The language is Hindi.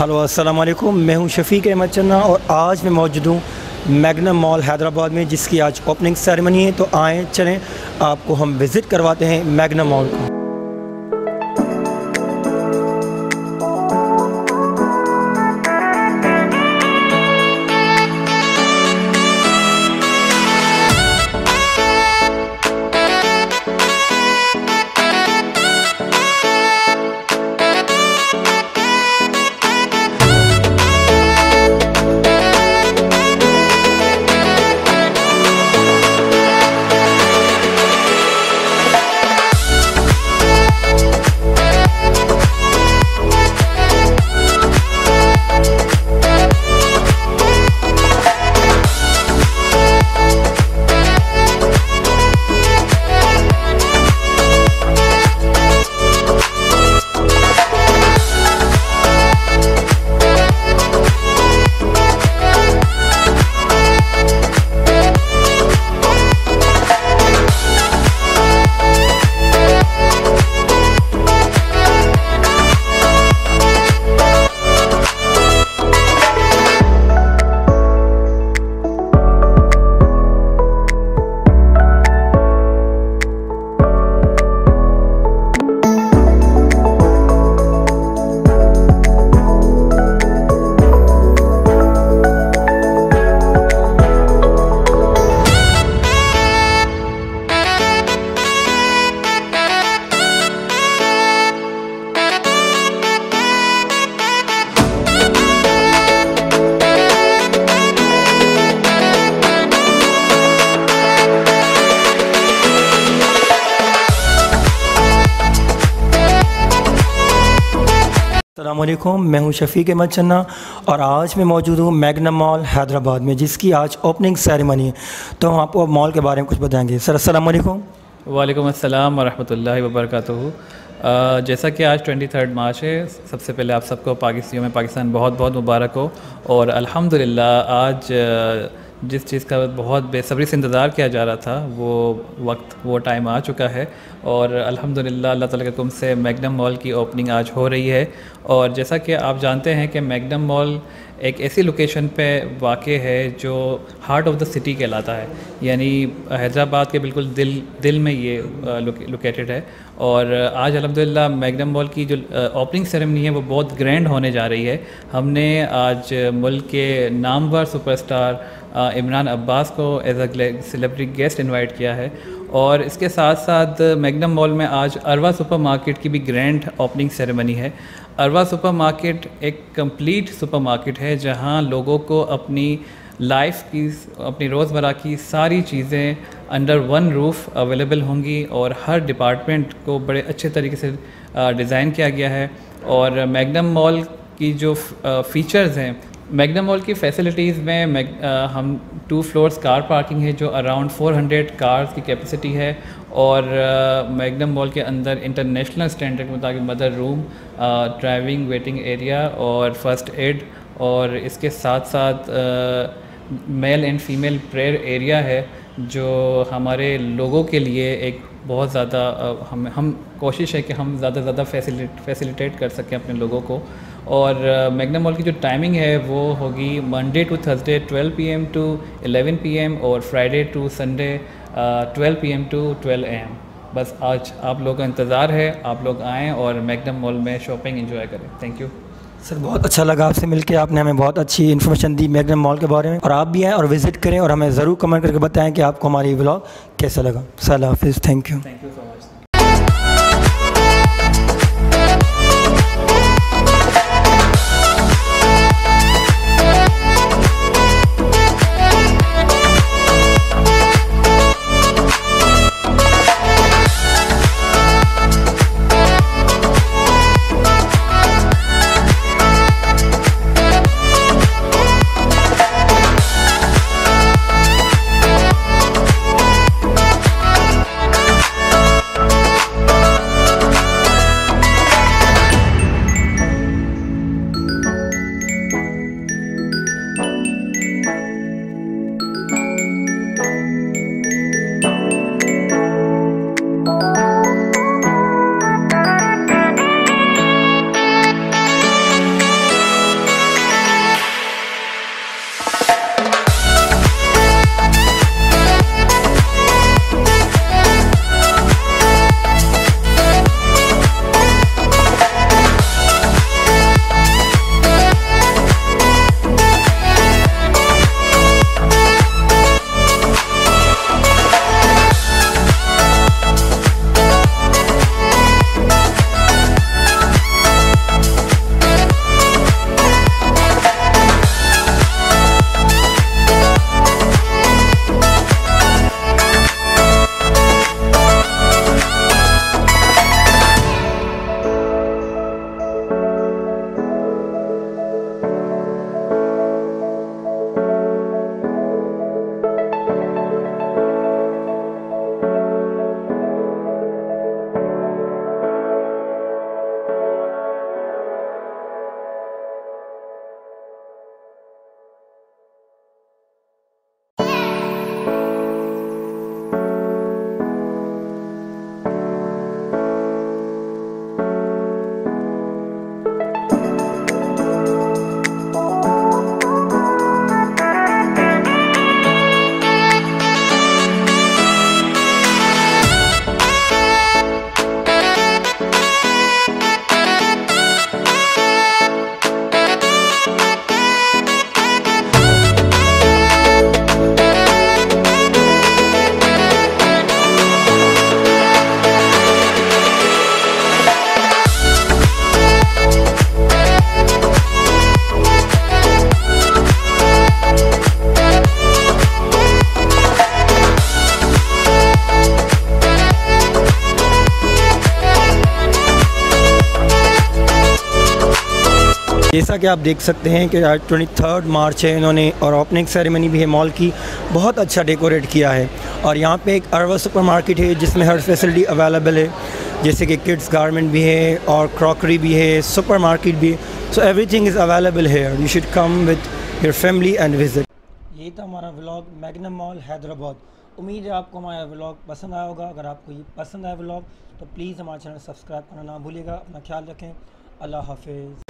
हेलो अस्सलाम वालेकुम, मैं हूं शफीक अहमद चन्ना और आज मैं मौजूद हूं मैग्नम मॉल हैदराबाद में, जिसकी आज ओपनिंग सेरेमनी है। तो आएँ चलें आपको हम विज़िट करवाते हैं मैग्नम मॉल को। अस्सलामुअलैकुम, मैं हूं शफीक अहमद चन्ना और आज मैं मौजूद हूं मैग्नम मॉल हैदराबाद में, जिसकी आज ओपनिंग सेरेमनी है। तो हम आपको मॉल के बारे में कुछ बताएंगे। सर अस्सलामुअलैकुम। वालेकुम अस्सलाम वरहमतुल्लाहि वबरकातुहू। जैसा कि आज 23 मार्च है, सबसे पहले आप सबको पाकिस्तानियों में पाकिस्तान बहुत बहुत मुबारक हो। और अल्हम्दुलिल्लाह आज जिस चीज़ का बहुत बेसब्री से इंतज़ार किया जा रहा था वो वक्त, वो टाइम आ चुका है। और अल्हम्दुलिल्लाह अल्लाह ताला के हुक्म से मैग्नम मॉल की ओपनिंग आज हो रही है। और जैसा कि आप जानते हैं कि मैग्नम मॉल एक ऐसी लोकेशन पे वाक़े है जो हार्ट ऑफ द सिटी कहलाता है, यानी हैदराबाद के बिल्कुल दिल में ये लोकेटेड है। और आज अल्हम्दुलिल्लाह मैग्नम मॉल की जो ओपनिंग सेरेमनी है वो बहुत ग्रैंड होने जा रही है। हमने आज मुल्क के नामवर सुपरस्टार इमरान अब्बास को as a celebrity guest invite किया है। और इसके साथ साथ मैग्नम मॉल में आज अरवा सुपर मार्केट की भी ग्रैंड ओपनिंग सेरेमनी है। अरवा सुपर मार्केट एक कंप्लीट सुपर मार्केट है जहां लोगों को अपनी लाइफ की, अपनी रोज़मर्रा की सारी चीज़ें अंडर वन रूफ अवेलेबल होंगी और हर डिपार्टमेंट को बड़े अच्छे तरीके से डिज़ाइन किया गया है। और मैग्नम मॉल की जो फीचर्स हैं, मैग्नम मॉल की फैसिलिटीज़ में हम 2 फ्लोर्स कार पार्किंग है जो अराउंड 400 कार्स की कैपेसिटी है। और मैग्नम मॉल के अंदर इंटरनेशनल स्टैंडर्ड के मुताबिक mother room, driving waiting area और फर्स्ट एड, और इसके साथ साथ male and female prayer area है जो हमारे लोगों के लिए एक बहुत ज़्यादा हम कोशिश है कि हम ज़्यादा से ज़्यादा फैसिलिटेट कर सकें अपने लोगों को। और मैग्नम मॉल की जो टाइमिंग है वो होगी Monday to Thursday 12 PM to 11 PM और Friday to Sunday 12 PM to 12 AM। बस आज आप लोगों का इंतज़ार है, आप लोग आएँ और मैग्नम मॉल में शॉपिंग एंजॉय करें। Thank you. सर बहुत अच्छा लगा आपसे मिलके, आपने हमें बहुत अच्छी इन्फॉर्मेशन दी मैग्नम मॉल के बारे में। और आप भी आएँ और विज़िट करें और हमें ज़रूर कमेंट करके बताएं कि आपको हमारी व्लॉग कैसा लगा। सलाम हाफिज़, thank you. Thank you so much. जैसा कि आप देख सकते हैं कि आज 23 मार्च है इन्होंने और ओपनिंग सेरेमनी भी है मॉल की, बहुत अच्छा डेकोरेट किया है। और यहाँ पे एक अरवा सुपर मार्केट है जिसमें हर फैसिलिटी अवेलेबल है, जैसे कि किड्स गारमेंट भी है और क्रॉकरी भी है, सुपर मार्केट भी, so everything is available here, you should come with your family and visit. ये था हमारा व्लॉग मैग्नम मॉल हैदराबाद। उम्मीद है आपको हमारा व्लॉग पसंद आया होगा। अगर आपको ये पसंद आया व्लॉग तो प्लीज़ हमारा चैनल सब्सक्राइब करना ना भूलिएगा। अपना ख्याल रखें, अल्लाह हाफिज़।